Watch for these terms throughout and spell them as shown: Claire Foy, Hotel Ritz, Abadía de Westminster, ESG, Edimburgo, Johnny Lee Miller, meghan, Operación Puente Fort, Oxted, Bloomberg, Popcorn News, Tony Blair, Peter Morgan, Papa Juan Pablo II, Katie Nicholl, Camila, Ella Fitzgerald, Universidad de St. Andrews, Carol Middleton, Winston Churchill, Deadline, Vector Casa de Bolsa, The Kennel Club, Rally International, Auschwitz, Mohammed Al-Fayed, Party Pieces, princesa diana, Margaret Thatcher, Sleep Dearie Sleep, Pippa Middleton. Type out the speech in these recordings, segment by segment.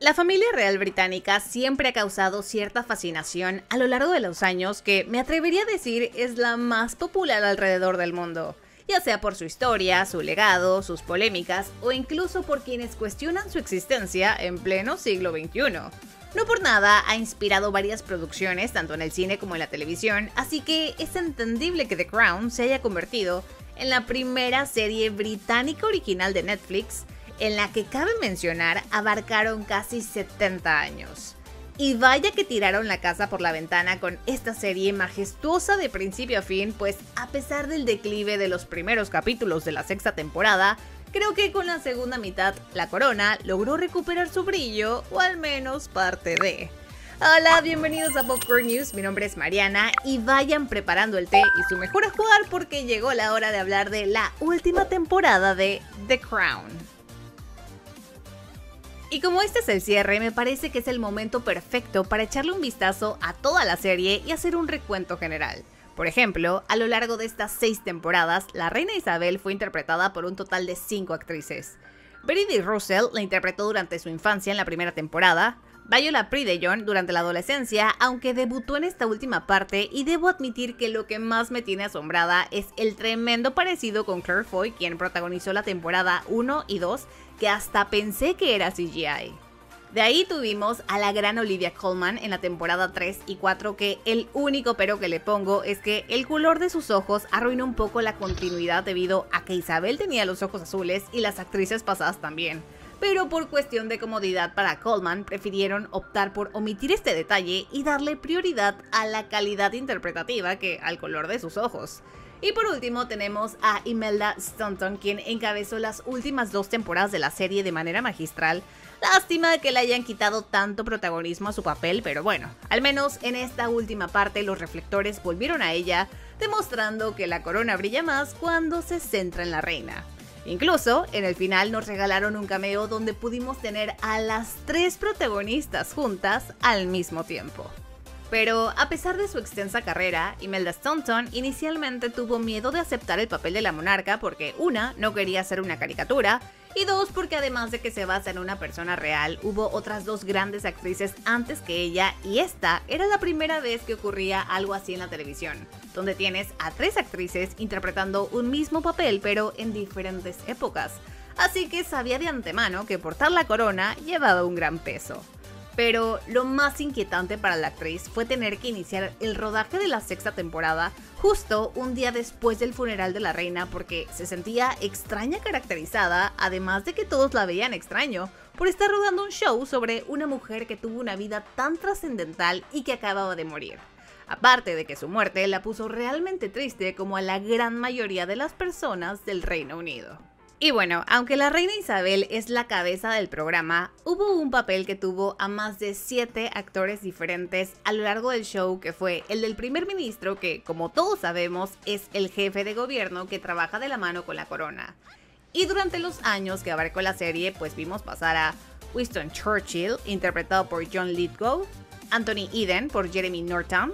La familia real británica siempre ha causado cierta fascinación a lo largo de los años que me atrevería a decir es la más popular alrededor del mundo, ya sea por su historia, su legado, sus polémicas o incluso por quienes cuestionan su existencia en pleno siglo XXI. No por nada ha inspirado varias producciones tanto en el cine como en la televisión, así que es entendible que The Crown se haya convertido en la primera serie británica original de Netflix, en la que cabe mencionar abarcaron casi 70 años. Y vaya que tiraron la casa por la ventana con esta serie majestuosa de principio a fin, pues a pesar del declive de los primeros capítulos de la sexta temporada, creo que con la segunda mitad la corona logró recuperar su brillo, o al menos parte de. Hola, bienvenidos a Popcorn News, mi nombre es Mariana y vayan preparando el té y su mejor ajuar porque llegó la hora de hablar de la última temporada de The Crown. Y como este es el cierre, me parece que es el momento perfecto para echarle un vistazo a toda la serie y hacer un recuento general. Por ejemplo, a lo largo de estas 6 temporadas, la reina Isabel fue interpretada por un total de 5 actrices. Bertie Russell la interpretó durante su infancia en la primera temporada, Viola Prettejohn durante la adolescencia, aunque debutó en esta última parte y debo admitir que lo que más me tiene asombrada es el tremendo parecido con Claire Foy, quien protagonizó la temporada 1 y 2, que hasta pensé que era CGI. De ahí tuvimos a la gran Olivia Coleman en la temporada 3 y 4, que el único pero que le pongo es que el color de sus ojos arruinó un poco la continuidad debido a que Isabel tenía los ojos azules y las actrices pasadas también. Pero por cuestión de comodidad para Coleman, prefirieron optar por omitir este detalle y darle prioridad a la calidad interpretativa que al color de sus ojos. Y por último tenemos a Imelda Staunton, quien encabezó las últimas 2 temporadas de la serie de manera magistral. Lástima que le hayan quitado tanto protagonismo a su papel, pero bueno, al menos en esta última parte los reflectores volvieron a ella, demostrando que la corona brilla más cuando se centra en la reina. Incluso, en el final nos regalaron un cameo donde pudimos tener a las 3 protagonistas juntas al mismo tiempo. Pero a pesar de su extensa carrera, Imelda Staunton inicialmente tuvo miedo de aceptar el papel de la monarca porque 1, no quería ser una caricatura, y 2, porque además de que se basa en una persona real, hubo otras 2 grandes actrices antes que ella y esta era la primera vez que ocurría algo así en la televisión, donde tienes a 3 actrices interpretando un mismo papel pero en diferentes épocas, así que sabía de antemano que portar la corona llevaba un gran peso. Pero lo más inquietante para la actriz fue tener que iniciar el rodaje de la sexta temporada justo un día después del funeral de la reina porque se sentía extraña caracterizada, además de que todos la veían extraño por estar rodando un show sobre una mujer que tuvo una vida tan trascendental y que acababa de morir. Aparte de que su muerte la puso realmente triste como a la gran mayoría de las personas del Reino Unido. Y bueno, aunque la reina Isabel es la cabeza del programa, hubo un papel que tuvo a más de 7 actores diferentes a lo largo del show, que fue el del primer ministro, que como todos sabemos es el jefe de gobierno que trabaja de la mano con la corona. Y durante los años que abarcó la serie, pues vimos pasar a Winston Churchill, interpretado por John Lithgow, Anthony Eden por Jeremy Northam,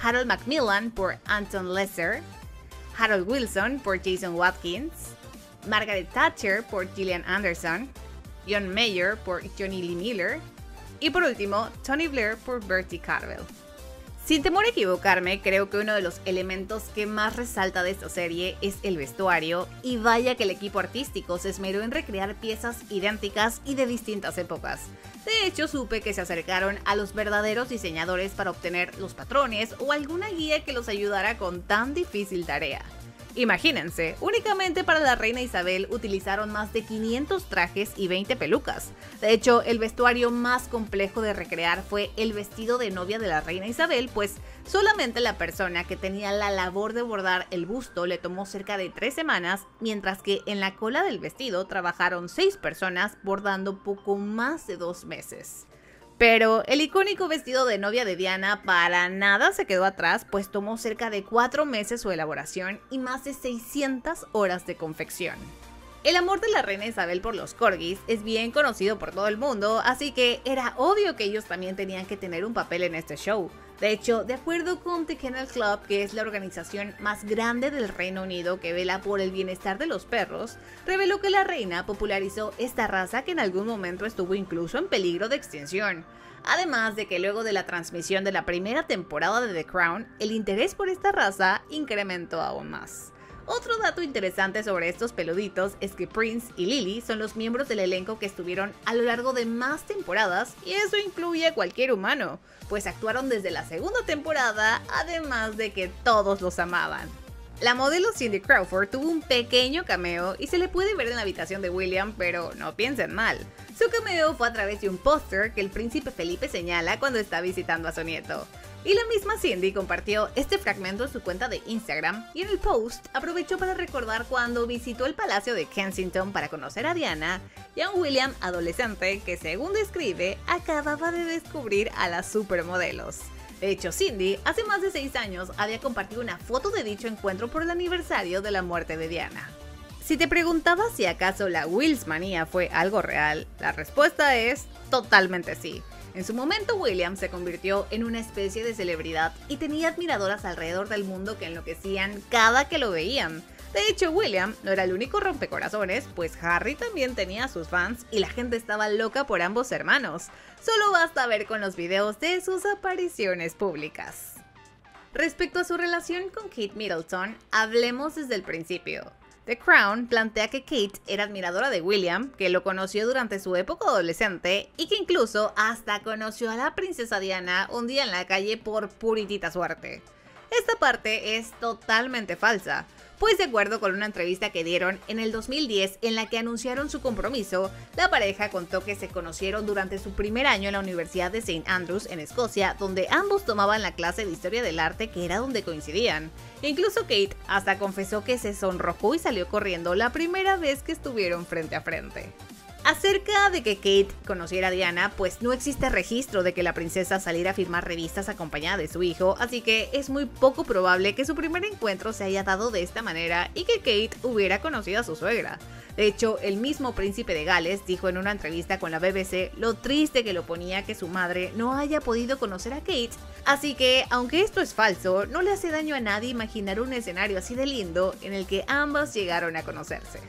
Harold Macmillan por Anton Lesser, Harold Wilson por Jason Watkins, Margaret Thatcher por Gillian Anderson, John Mayer por Johnny Lee Miller y por último Tony Blair por Bertie Carvel. Sin temor a equivocarme, creo que uno de los elementos que más resalta de esta serie es el vestuario y vaya que el equipo artístico se esmeró en recrear piezas idénticas y de distintas épocas. De hecho, supe que se acercaron a los verdaderos diseñadores para obtener los patrones o alguna guía que los ayudara con tan difícil tarea. Imagínense, únicamente para la reina Isabel utilizaron más de 500 trajes y 20 pelucas. De hecho, el vestuario más complejo de recrear fue el vestido de novia de la reina Isabel, pues solamente la persona que tenía la labor de bordar el busto le tomó cerca de 3 semanas, mientras que en la cola del vestido trabajaron 6 personas bordando poco más de 2 meses. Pero el icónico vestido de novia de Diana para nada se quedó atrás, pues tomó cerca de 4 meses su elaboración y más de 600 horas de confección. El amor de la reina Isabel por los corgis es bien conocido por todo el mundo, así que era obvio que ellos también tenían que tener un papel en este show. De hecho, de acuerdo con The Kennel Club, que es la organización más grande del Reino Unido que vela por el bienestar de los perros, reveló que la reina popularizó esta raza que en algún momento estuvo incluso en peligro de extinción. Además de que luego de la transmisión de la primera temporada de The Crown, el interés por esta raza incrementó aún más. Otro dato interesante sobre estos peluditos es que Prince y Lily son los miembros del elenco que estuvieron a lo largo de más temporadas, y eso incluye a cualquier humano, pues actuaron desde la segunda temporada, además de que todos los amaban. La modelo Cindy Crawford tuvo un pequeño cameo y se le puede ver en la habitación de William, pero no piensen mal. Su cameo fue a través de un póster que el príncipe Felipe señala cuando está visitando a su nieto. Y la misma Cindy compartió este fragmento en su cuenta de Instagram, y en el post aprovechó para recordar cuando visitó el palacio de Kensington para conocer a Diana y a un William adolescente que, según describe, acababa de descubrir a las supermodelos. De hecho, Cindy hace más de 6 años había compartido una foto de dicho encuentro por el aniversario de la muerte de Diana. Si te preguntabas si acaso la Wills-manía fue algo real, la respuesta es totalmente sí. En su momento, William se convirtió en una especie de celebridad y tenía admiradoras alrededor del mundo que enloquecían cada que lo veían. De hecho, William no era el único rompecorazones, pues Harry también tenía a sus fans y la gente estaba loca por ambos hermanos. Solo basta ver con los videos de sus apariciones públicas. Respecto a su relación con Kate Middleton, hablemos desde el principio. The Crown plantea que Kate era admiradora de William, que lo conoció durante su época adolescente y que incluso hasta conoció a la princesa Diana un día en la calle por puritita suerte. Esta parte es totalmente falsa, pues de acuerdo con una entrevista que dieron en el 2010 en la que anunciaron su compromiso, la pareja contó que se conocieron durante su primer año en la Universidad de St. Andrews en Escocia, donde ambos tomaban la clase de Historia del Arte que era donde coincidían. Incluso Kate hasta confesó que se sonrojó y salió corriendo la primera vez que estuvieron frente a frente. Acerca de que Kate conociera a Diana, pues no existe registro de que la princesa saliera a firmar revistas acompañada de su hijo, así que es muy poco probable que su primer encuentro se haya dado de esta manera y que Kate hubiera conocido a su suegra. De hecho, el mismo príncipe de Gales dijo en una entrevista con la BBC lo triste que lo ponía que su madre no haya podido conocer a Kate, así que, aunque esto es falso, no le hace daño a nadie imaginar un escenario así de lindo en el que ambas llegaron a conocerse.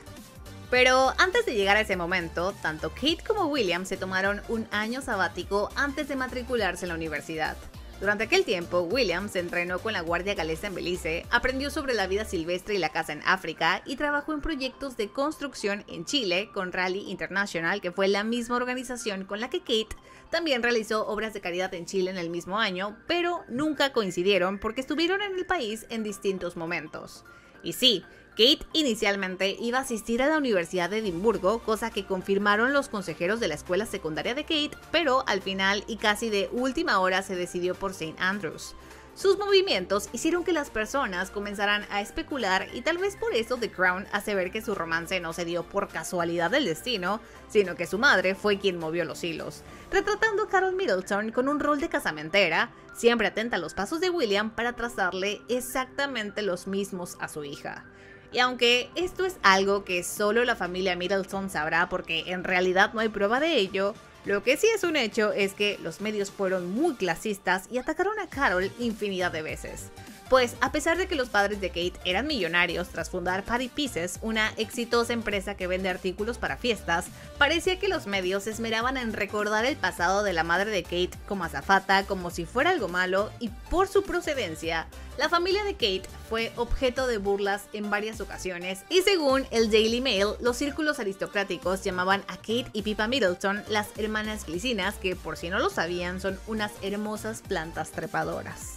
Pero antes de llegar a ese momento, tanto Kate como William se tomaron un año sabático antes de matricularse en la universidad. Durante aquel tiempo, William se entrenó con la Guardia Galesa en Belice, aprendió sobre la vida silvestre y la caza en África y trabajó en proyectos de construcción en Chile con Rally International, que fue la misma organización con la que Kate también realizó obras de caridad en Chile en el mismo año, pero nunca coincidieron porque estuvieron en el país en distintos momentos. Y sí, Kate inicialmente iba a asistir a la Universidad de Edimburgo, cosa que confirmaron los consejeros de la escuela secundaria de Kate, pero al final y casi de última hora se decidió por St. Andrews. Sus movimientos hicieron que las personas comenzaran a especular y tal vez por eso The Crown hace ver que su romance no se dio por casualidad del destino, sino que su madre fue quien movió los hilos, retratando a Carol Middleton con un rol de casamentera, siempre atenta a los pasos de William para trazarle exactamente los mismos a su hija. Y aunque esto es algo que solo la familia Middleton sabrá porque en realidad no hay prueba de ello, lo que sí es un hecho es que los medios fueron muy clasistas y atacaron a Carol infinidad de veces. Pues a pesar de que los padres de Kate eran millonarios tras fundar Party Pieces, una exitosa empresa que vende artículos para fiestas, parecía que los medios se esmeraban en recordar el pasado de la madre de Kate como azafata, como si fuera algo malo, y por su procedencia, la familia de Kate fue objeto de burlas en varias ocasiones, y según el Daily Mail, los círculos aristocráticos llamaban a Kate y Pippa Middleton las hermanas glicinas, que por si no lo sabían son unas hermosas plantas trepadoras.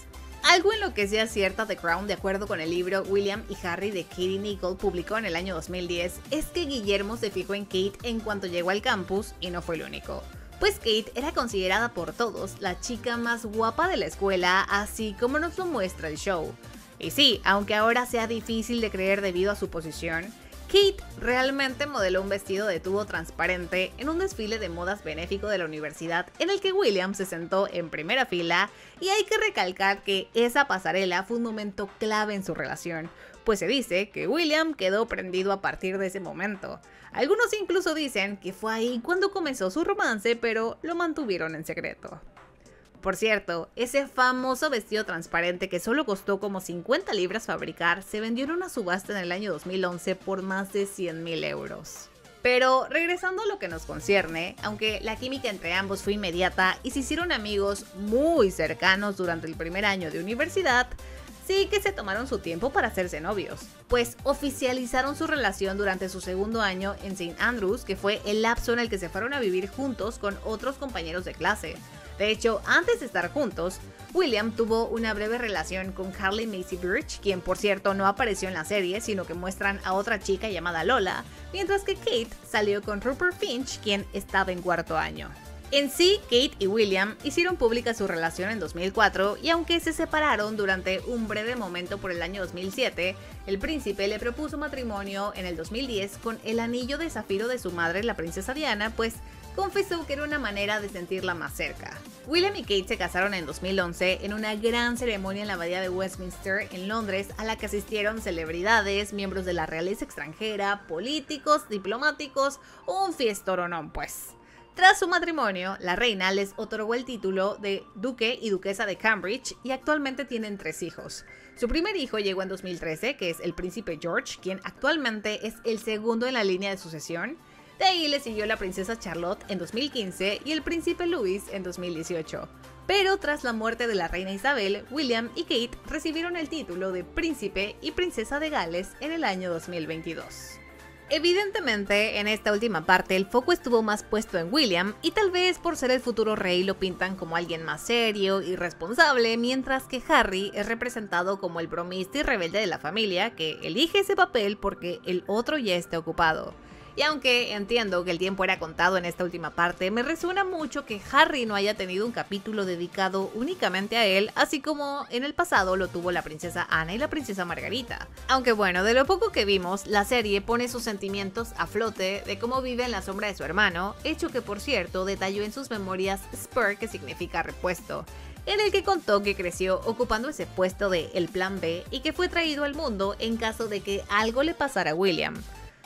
Algo en lo que sea cierta The Crown, de acuerdo con el libro William y Harry de Katie Nicholl publicó en el año 2010, es que Guillermo se fijó en Kate en cuanto llegó al campus y no fue el único. Pues Kate era considerada por todos la chica más guapa de la escuela, así como nos lo muestra el show. Y sí, aunque ahora sea difícil de creer debido a su posición, Kate realmente modeló un vestido de tubo transparente en un desfile de modas benéfico de la universidad en el que William se sentó en primera fila, y hay que recalcar que esa pasarela fue un momento clave en su relación, pues se dice que William quedó prendido a partir de ese momento. Algunos incluso dicen que fue ahí cuando comenzó su romance, pero lo mantuvieron en secreto. Por cierto, ese famoso vestido transparente que solo costó como 50 libras fabricar se vendió en una subasta en el año 2011 por más de 100.000 euros. Pero regresando a lo que nos concierne, aunque la química entre ambos fue inmediata y se hicieron amigos muy cercanos durante el primer año de universidad, sí que se tomaron su tiempo para hacerse novios, pues oficializaron su relación durante su segundo año en St. Andrews, que fue el lapso en el que se fueron a vivir juntos con otros compañeros de clase. De hecho, antes de estar juntos, William tuvo una breve relación con Harley Macy Birch, quien por cierto no apareció en la serie, sino que muestran a otra chica llamada Lola, mientras que Kate salió con Rupert Finch, quien estaba en cuarto año. En sí, Kate y William hicieron pública su relación en 2004, y aunque se separaron durante un breve momento por el año 2007, el príncipe le propuso matrimonio en el 2010 con el anillo de zafiro de su madre, la princesa Diana, pues confesó que era una manera de sentirla más cerca. William y Kate se casaron en 2011 en una gran ceremonia en la abadía de Westminster en Londres, a la que asistieron celebridades, miembros de la realeza extranjera, políticos, diplomáticos, un fiestorón pues. Tras su matrimonio, la reina les otorgó el título de duque y duquesa de Cambridge, y actualmente tienen 3 hijos. Su primer hijo llegó en 2013, que es el príncipe George, quien actualmente es el segundo en la línea de sucesión. De ahí le siguió la princesa Charlotte en 2015 y el príncipe Louis en 2018. Pero tras la muerte de la reina Isabel, William y Kate recibieron el título de príncipe y princesa de Gales en el año 2022. Evidentemente, en esta última parte el foco estuvo más puesto en William, y tal vez por ser el futuro rey lo pintan como alguien más serio y responsable, mientras que Harry es representado como el bromista y rebelde de la familia, que elige ese papel porque el otro ya está ocupado. Y aunque entiendo que el tiempo era contado en esta última parte, me resuena mucho que Harry no haya tenido un capítulo dedicado únicamente a él, así como en el pasado lo tuvo la princesa Ana y la princesa Margarita. Aunque bueno, de lo poco que vimos, la serie pone sus sentimientos a flote de cómo vive en la sombra de su hermano, hecho que por cierto detalló en sus memorias Spur, que significa repuesto, en el que contó que creció ocupando ese puesto de el plan B y que fue traído al mundo en caso de que algo le pasara a William.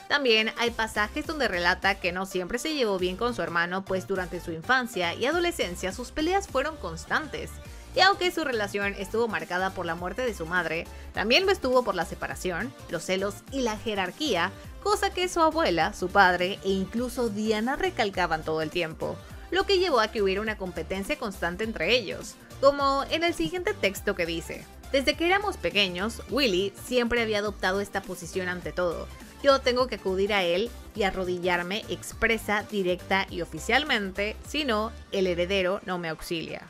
También hay pasajes donde relata que no siempre se llevó bien con su hermano, pues durante su infancia y adolescencia sus peleas fueron constantes. Y aunque su relación estuvo marcada por la muerte de su madre, también lo estuvo por la separación, los celos y la jerarquía, cosa que su abuela, su padre e incluso Diana recalcaban todo el tiempo, lo que llevó a que hubiera una competencia constante entre ellos, como en el siguiente texto que dice: desde que éramos pequeños, Willy siempre había adoptado esta posición ante todo. Yo tengo que acudir a él y arrodillarme expresa, directa y oficialmente, si no, el heredero no me auxilia.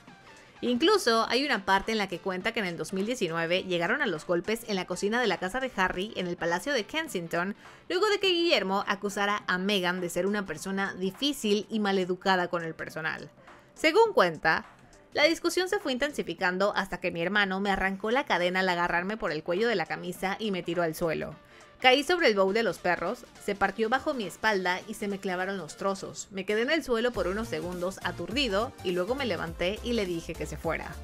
Incluso hay una parte en la que cuenta que en el 2019 llegaron a los golpes en la cocina de la casa de Harry en el Palacio de Kensington, luego de que Guillermo acusara a Meghan de ser una persona difícil y maleducada con el personal. Según cuenta, la discusión se fue intensificando hasta que mi hermano me arrancó la cadena al agarrarme por el cuello de la camisa y me tiró al suelo. Caí sobre el bowl de los perros, se partió bajo mi espalda y se me clavaron los trozos. Me quedé en el suelo por unos segundos aturdido y luego me levanté y le dije que se fuera.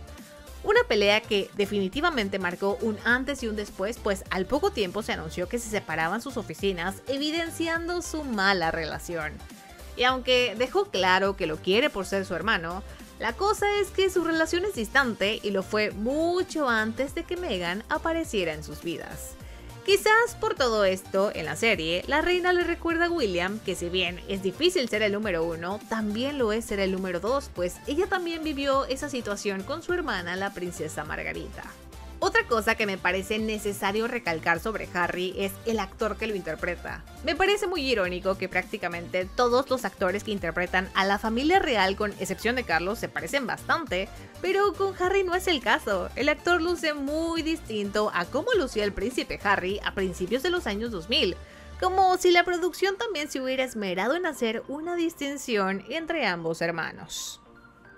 Una pelea que definitivamente marcó un antes y un después, pues al poco tiempo se anunció que se separaban sus oficinas, evidenciando su mala relación. Y aunque dejó claro que lo quiere por ser su hermano, la cosa es que su relación es distante y lo fue mucho antes de que Meghan apareciera en sus vidas. Quizás por todo esto, en la serie, la reina le recuerda a William que si bien es difícil ser el número 1, también lo es ser el número 2, pues ella también vivió esa situación con su hermana, la princesa Margarita. Otra cosa que me parece necesario recalcar sobre Harry es el actor que lo interpreta. Me parece muy irónico que prácticamente todos los actores que interpretan a la familia real, con excepción de Carlos, se parecen bastante, pero con Harry no es el caso. El actor luce muy distinto a cómo lucía el príncipe Harry a principios de los años 2000, como si la producción también se hubiera esmerado en hacer una distinción entre ambos hermanos.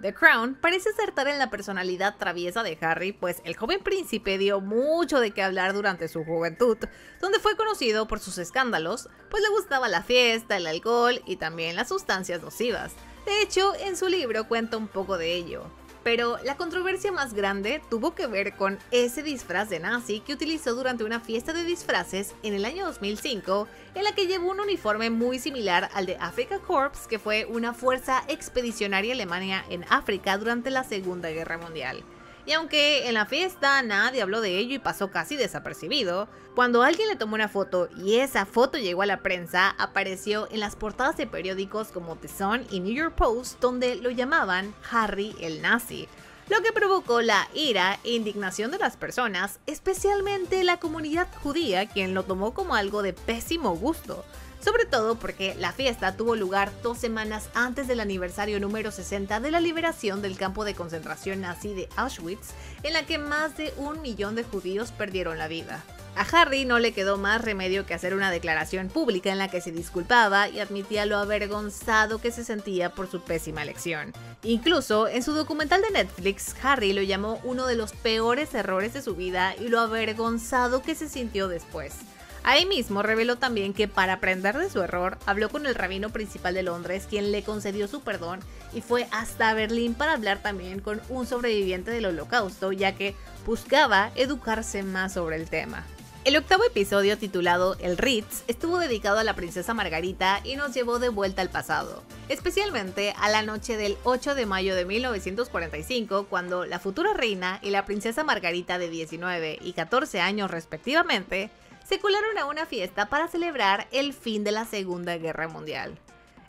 The Crown parece acertar en la personalidad traviesa de Harry, pues el joven príncipe dio mucho de qué hablar durante su juventud, donde fue conocido por sus escándalos, pues le gustaba la fiesta, el alcohol y también las sustancias nocivas. De hecho, en su libro cuenta un poco de ello. Pero la controversia más grande tuvo que ver con ese disfraz de nazi que utilizó durante una fiesta de disfraces en el año 2005, en la que llevó un uniforme muy similar al de Africa Corps, que fue una fuerza expedicionaria alemana en África durante la Segunda Guerra Mundial. Y aunque en la fiesta nadie habló de ello y pasó casi desapercibido, cuando alguien le tomó una foto y esa foto llegó a la prensa, apareció en las portadas de periódicos como The Sun y New York Post, donde lo llamaban Harry el Nazi, lo que provocó la ira e indignación de las personas, especialmente la comunidad judía, quien lo tomó como algo de pésimo gusto. Sobre todo porque la fiesta tuvo lugar 2 semanas antes del aniversario número 60 de la liberación del campo de concentración nazi de Auschwitz, en la que más de 1 millón de judíos perdieron la vida. A Harry no le quedó más remedio que hacer una declaración pública en la que se disculpaba y admitía lo avergonzado que se sentía por su pésima elección. Incluso, en su documental de Netflix, Harry lo llamó uno de los peores errores de su vida y lo avergonzado que se sintió después. Ahí mismo reveló también que para aprender de su error, habló con el rabino principal de Londres, quien le concedió su perdón, y fue hasta Berlín para hablar también con un sobreviviente del Holocausto, ya que buscaba educarse más sobre el tema. El octavo episodio, titulado El Ritz, estuvo dedicado a la princesa Margarita y nos llevó de vuelta al pasado, especialmente a la noche del 8 de mayo de 1945, cuando la futura reina y la princesa Margarita, de 19 y 14 años respectivamente, se colaron a una fiesta para celebrar el fin de la Segunda Guerra Mundial.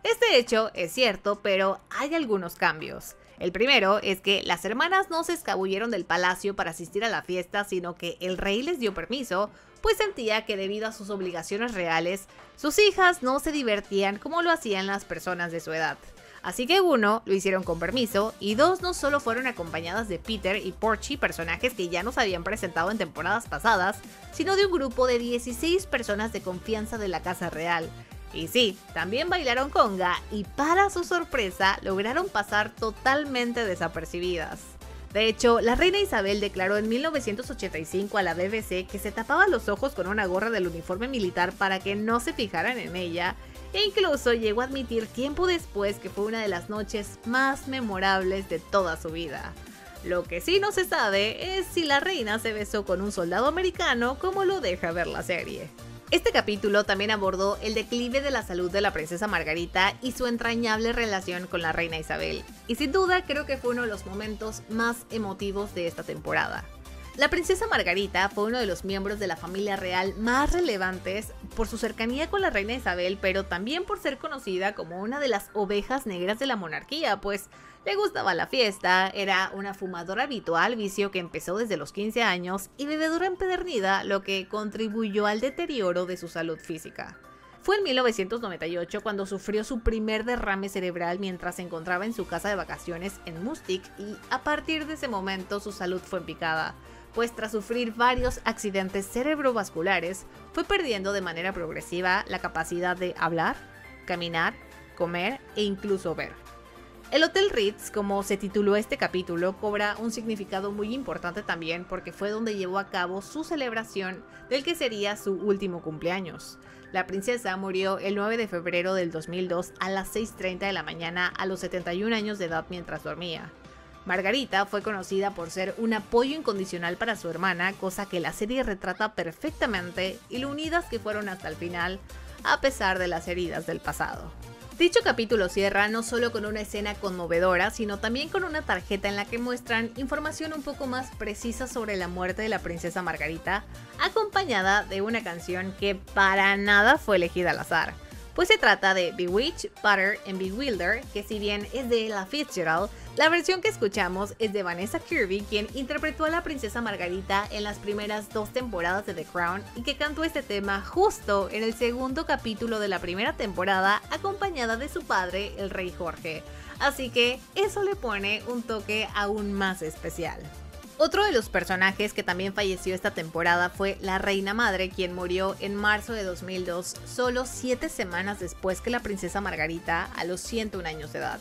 Este hecho es cierto, pero hay algunos cambios. El primero es que las hermanas no se escabulleron del palacio para asistir a la fiesta, sino que el rey les dio permiso, pues sentía que debido a sus obligaciones reales, sus hijas no se divertían como lo hacían las personas de su edad. Así que 1, lo hicieron con permiso, y 2, no solo fueron acompañadas de Peter y Porgy, personajes que ya nos habían presentado en temporadas pasadas, sino de un grupo de 16 personas de confianza de la Casa Real. Y sí, también bailaron conga, y para su sorpresa, lograron pasar totalmente desapercibidas. De hecho, la reina Isabel declaró en 1985 a la BBC que se tapaba los ojos con una gorra del uniforme militar para que no se fijaran en ella, e incluso llegó a admitir tiempo después que fue una de las noches más memorables de toda su vida. Lo que sí no se sabe es si la reina se besó con un soldado americano, como lo deja ver la serie. Este capítulo también abordó el declive de la salud de la princesa Margarita y su entrañable relación con la reina Isabel, y sin duda creo que fue uno de los momentos más emotivos de esta temporada. La princesa Margarita fue uno de los miembros de la familia real más relevantes por su cercanía con la reina Isabel, pero también por ser conocida como una de las ovejas negras de la monarquía, pues le gustaba la fiesta, era una fumadora habitual, vicio que empezó desde los 15 años, y bebedora empedernida, lo que contribuyó al deterioro de su salud física. Fue en 1998 cuando sufrió su primer derrame cerebral mientras se encontraba en su casa de vacaciones en Mustique, y a partir de ese momento su salud fue en picada, pues tras sufrir varios accidentes cerebrovasculares, fue perdiendo de manera progresiva la capacidad de hablar, caminar, comer e incluso ver. El Hotel Ritz, como se tituló este capítulo, cobra un significado muy importante también porque fue donde llevó a cabo su celebración del que sería su último cumpleaños. La princesa murió el 9 de febrero del 2002 a las 6:30 de la mañana a los 71 años de edad mientras dormía. Margarita fue conocida por ser un apoyo incondicional para su hermana, cosa que la serie retrata perfectamente y lo unidas que fueron hasta el final, a pesar de las heridas del pasado. Dicho capítulo cierra no solo con una escena conmovedora, sino también con una tarjeta en la que muestran información un poco más precisa sobre la muerte de la princesa Margarita, acompañada de una canción que para nada fue elegida al azar. Pues se trata de Bewitched, Butter and Bewildered, que si bien es de Ella Fitzgerald, la versión que escuchamos es de Vanessa Kirby, quien interpretó a la princesa Margarita en las primeras 2 temporadas de The Crown y que cantó este tema justo en el segundo capítulo de la primera temporada acompañada de su padre, el rey Jorge. Así que eso le pone un toque aún más especial. Otro de los personajes que también falleció esta temporada fue la reina madre, quien murió en marzo de 2002, solo 7 semanas después que la princesa Margarita, a los 101 años de edad.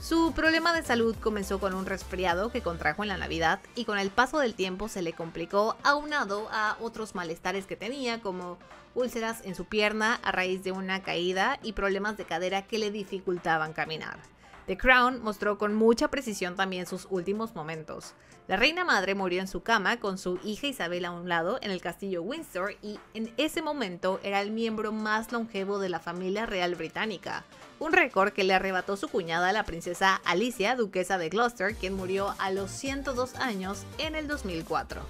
Su problema de salud comenzó con un resfriado que contrajo en la Navidad y con el paso del tiempo se le complicó, aunado a otros malestares que tenía como úlceras en su pierna a raíz de una caída y problemas de cadera que le dificultaban caminar. The Crown mostró con mucha precisión también sus últimos momentos. La reina madre murió en su cama con su hija Isabel a un lado en el castillo Windsor y en ese momento era el miembro más longevo de la familia real británica, un récord que le arrebató su cuñada la princesa Alicia, duquesa de Gloucester, quien murió a los 102 años en el 2004.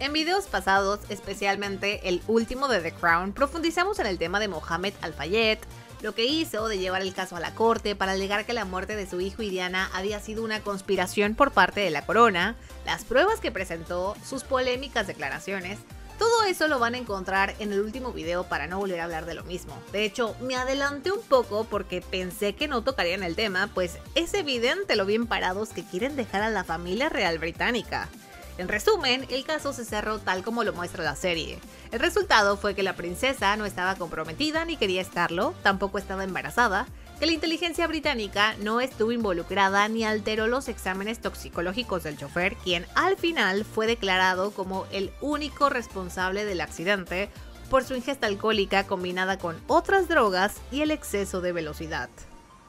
En videos pasados, especialmente el último de The Crown, profundizamos en el tema de Mohammed Al-Fayed, lo que hizo de llevar el caso a la corte para alegar que la muerte de su hijo y Diana había sido una conspiración por parte de la corona, las pruebas que presentó, sus polémicas declaraciones. Todo eso lo van a encontrar en el último video para no volver a hablar de lo mismo. De hecho, me adelanté un poco porque pensé que no tocarían el tema, pues es evidente lo bien parados que quieren dejar a la familia real británica. En resumen, el caso se cerró tal como lo muestra la serie. El resultado fue que la princesa no estaba comprometida ni quería estarlo, tampoco estaba embarazada, que la inteligencia británica no estuvo involucrada ni alteró los exámenes toxicológicos del chofer, quien al final fue declarado como el único responsable del accidente por su ingesta alcohólica combinada con otras drogas y el exceso de velocidad.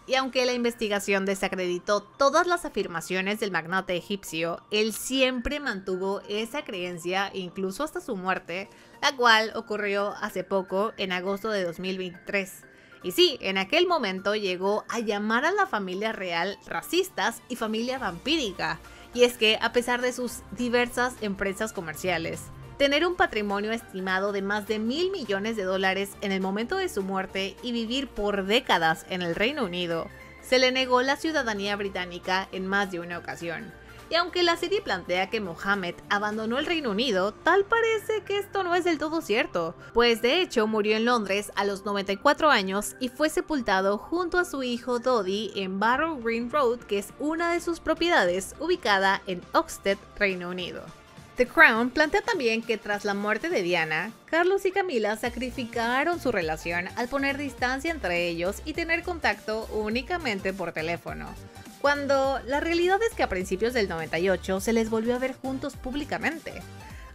Y aunque la investigación desacreditó todas las afirmaciones del magnate egipcio, él siempre mantuvo esa creencia incluso hasta su muerte, la cual ocurrió hace poco, en agosto de 2023. Y sí, en aquel momento llegó a llamar a la familia real racistas y familia vampírica, y es que a pesar de sus diversas empresas comerciales, tener un patrimonio estimado de más de $1.000 millones en el momento de su muerte y vivir por décadas en el Reino Unido, se le negó la ciudadanía británica en más de una ocasión. Y aunque la serie plantea que Mohammed abandonó el Reino Unido, tal parece que esto no es del todo cierto, pues de hecho murió en Londres a los 94 años y fue sepultado junto a su hijo Doddy en Barrow Green Road, que es una de sus propiedades ubicada en Oxted, Reino Unido. The Crown plantea también que tras la muerte de Diana, Carlos y Camila sacrificaron su relación al poner distancia entre ellos y tener contacto únicamente por teléfono, cuando la realidad es que a principios del 98 se les volvió a ver juntos públicamente.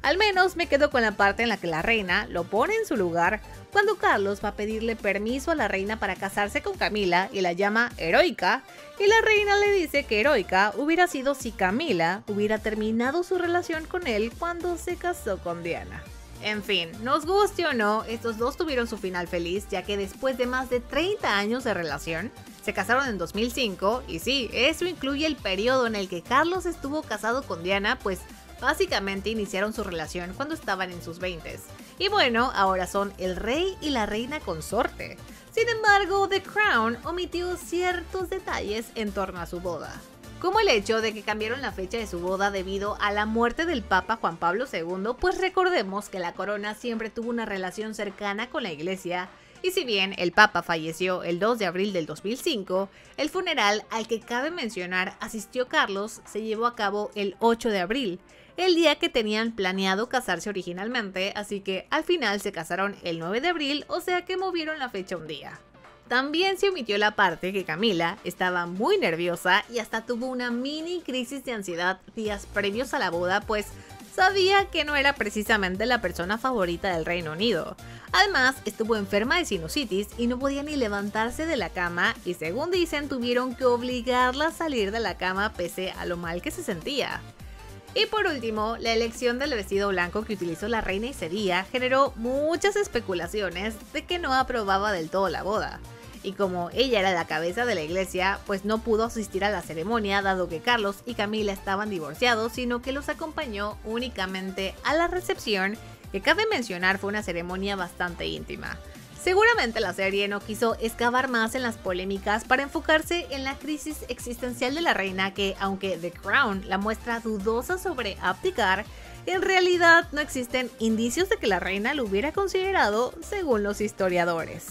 Al menos me quedo con la parte en la que la reina lo pone en su lugar cuando Carlos va a pedirle permiso a la reina para casarse con Camila y la llama heroica, y la reina le dice que heroica hubiera sido si Camila hubiera terminado su relación con él cuando se casó con Diana. En fin, nos guste o no, estos dos tuvieron su final feliz, ya que después de más de 30 años de relación, se casaron en 2005, y sí, eso incluye el periodo en el que Carlos estuvo casado con Diana, pues básicamente iniciaron su relación cuando estaban en sus 20s. Y bueno, ahora son el rey y la reina consorte. Sin embargo, The Crown omitió ciertos detalles en torno a su boda, como el hecho de que cambiaron la fecha de su boda debido a la muerte del Papa Juan Pablo II, pues recordemos que la corona siempre tuvo una relación cercana con la iglesia. Y si bien el Papa falleció el 2 de abril del 2005, el funeral al que cabe mencionar asistió Carlos se llevó a cabo el 8 de abril, el día que tenían planeado casarse originalmente, así que al final se casaron el 9 de abril, o sea que movieron la fecha un día. También se omitió la parte que Camila estaba muy nerviosa y hasta tuvo una mini crisis de ansiedad días previos a la boda, pues sabía que no era precisamente la persona favorita del Reino Unido. Además, estuvo enferma de sinusitis y no podía ni levantarse de la cama, y según dicen tuvieron que obligarla a salir de la cama pese a lo mal que se sentía. Y por último, la elección del vestido blanco que utilizó la reina ese día generó muchas especulaciones de que no aprobaba del todo la boda. Y como ella era la cabeza de la iglesia, pues no pudo asistir a la ceremonia, dado que Carlos y Camila estaban divorciados, sino que los acompañó únicamente a la recepción, que cabe mencionar fue una ceremonia bastante íntima. Seguramente la serie no quiso excavar más en las polémicas para enfocarse en la crisis existencial de la reina, que aunque The Crown la muestra dudosa sobre abdicar, en realidad no existen indicios de que la reina lo hubiera considerado, según los historiadores.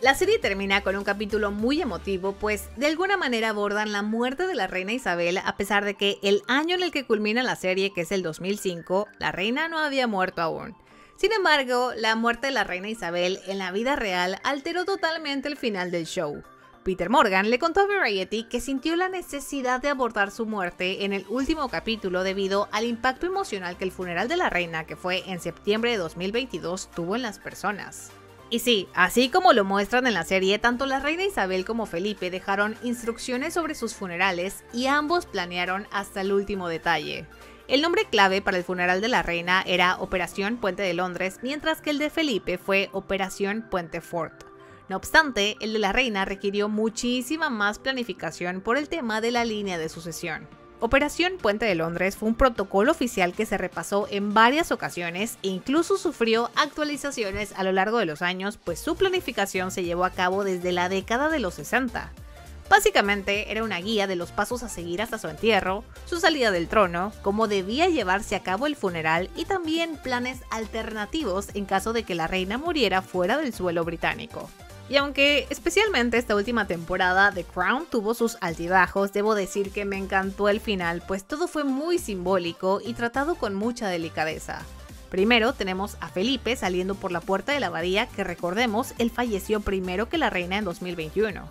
La serie termina con un capítulo muy emotivo, pues de alguna manera abordan la muerte de la reina Isabel, a pesar de que el año en el que culmina la serie, que es el 2005, la reina no había muerto aún. Sin embargo, la muerte de la reina Isabel en la vida real alteró totalmente el final del show. Peter Morgan le contó a Variety que sintió la necesidad de abordar su muerte en el último capítulo debido al impacto emocional que el funeral de la reina, que fue en septiembre de 2022, tuvo en las personas. Y sí, así como lo muestran en la serie, tanto la reina Isabel como Felipe dejaron instrucciones sobre sus funerales y ambos planearon hasta el último detalle. El nombre clave para el funeral de la reina era Operación Puente de Londres, mientras que el de Felipe fue Operación Puente Fort. No obstante, el de la reina requirió muchísima más planificación por el tema de la línea de sucesión. Operación Puente de Londres fue un protocolo oficial que se repasó en varias ocasiones e incluso sufrió actualizaciones a lo largo de los años, pues su planificación se llevó a cabo desde la década de los 60. Básicamente era una guía de los pasos a seguir hasta su entierro, su salida del trono, cómo debía llevarse a cabo el funeral y también planes alternativos en caso de que la reina muriera fuera del suelo británico. Y aunque especialmente esta última temporada The Crown tuvo sus altibajos, debo decir que me encantó el final, pues todo fue muy simbólico y tratado con mucha delicadeza. Primero tenemos a Felipe saliendo por la puerta de la abadía, que recordemos, él falleció primero que la reina en 2021.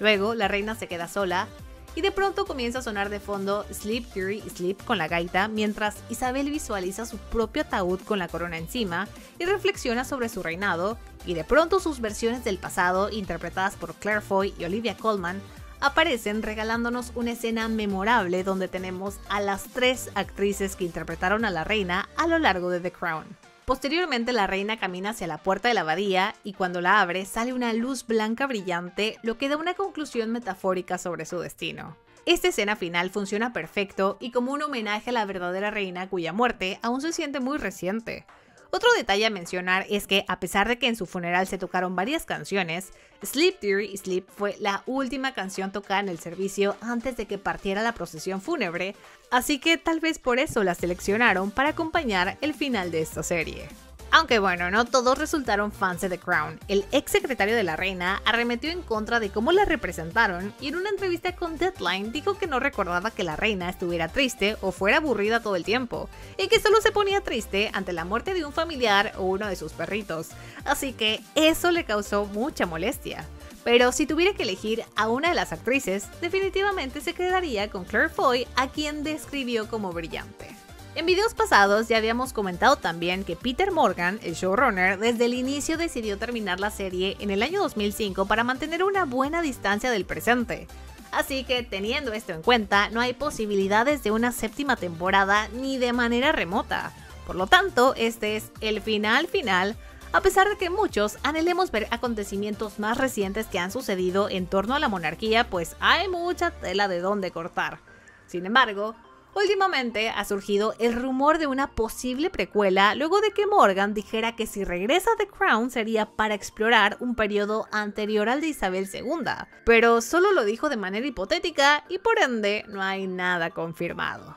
Luego la reina se queda sola y de pronto comienza a sonar de fondo Sleep Dearie Sleep con la gaita, mientras Isabel visualiza su propio ataúd con la corona encima y reflexiona sobre su reinado, y de pronto sus versiones del pasado, interpretadas por Claire Foy y Olivia Coleman, aparecen regalándonos una escena memorable donde tenemos a las tres actrices que interpretaron a la reina a lo largo de The Crown. Posteriormente la reina camina hacia la puerta de la abadía y cuando la abre sale una luz blanca brillante, lo que da una conclusión metafórica sobre su destino. Esta escena final funciona perfecto y como un homenaje a la verdadera reina, cuya muerte aún se siente muy reciente. Otro detalle a mencionar es que, a pesar de que en su funeral se tocaron varias canciones, Sleep Dearie Sleep fue la última canción tocada en el servicio antes de que partiera la procesión fúnebre, así que tal vez por eso la seleccionaron para acompañar el final de esta serie. Aunque bueno, no todos resultaron fans de The Crown. El ex secretario de la reina arremetió en contra de cómo la representaron y en una entrevista con Deadline dijo que no recordaba que la reina estuviera triste o fuera aburrida todo el tiempo, y que solo se ponía triste ante la muerte de un familiar o uno de sus perritos, así que eso le causó mucha molestia. Pero si tuviera que elegir a una de las actrices, definitivamente se quedaría con Claire Foy, a quien describió como brillante. En videos pasados ya habíamos comentado también que Peter Morgan, el showrunner, desde el inicio decidió terminar la serie en el año 2005 para mantener una buena distancia del presente. Así que, teniendo esto en cuenta, no hay posibilidades de una séptima temporada ni de manera remota. Por lo tanto, este es el final final, a pesar de que muchos anhelemos ver acontecimientos más recientes que han sucedido en torno a la monarquía, pues hay mucha tela de dónde cortar. Sin embargo, últimamente ha surgido el rumor de una posible precuela luego de que Morgan dijera que si regresa The Crown sería para explorar un periodo anterior al de Isabel II, pero solo lo dijo de manera hipotética y por ende no hay nada confirmado.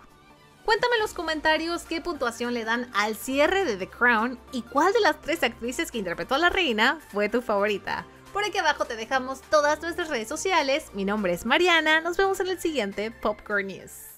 Cuéntame en los comentarios qué puntuación le dan al cierre de The Crown y cuál de las tres actrices que interpretó a la reina fue tu favorita. Por aquí abajo te dejamos todas nuestras redes sociales. Mi nombre es Mariana, nos vemos en el siguiente Popcorn News.